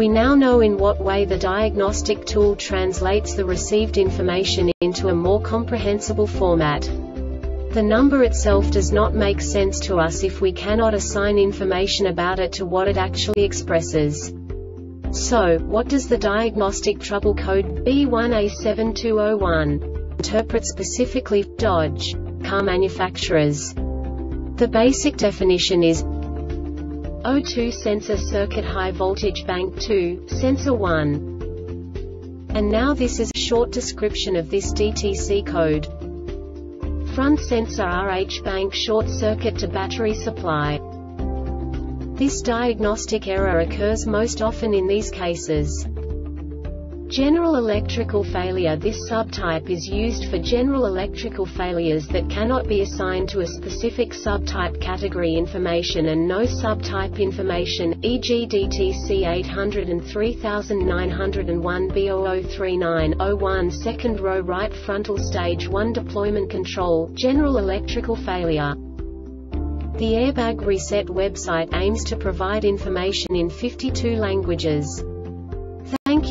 We now know in what way the diagnostic tool translates the received information into a more comprehensible format. The number itself does not make sense to us if we cannot assign information about it to what it actually expresses. So, what does the diagnostic trouble code B1A72-01 interpret specifically for Dodge car manufacturers? The basic definition is O2 sensor circuit high voltage bank 2, sensor 1. And now this is a short description of this DTC code. Front sensor RH bank short circuit to battery supply. This diagnostic error occurs most often in these cases. General electrical failure. This subtype is used for general electrical failures that cannot be assigned to a specific subtype category information and no subtype information, e.g. DTC 803901 B003901 second row right frontal stage 1 deployment control, general electrical failure. The Airbag Reset website aims to provide information in 52 languages. Thank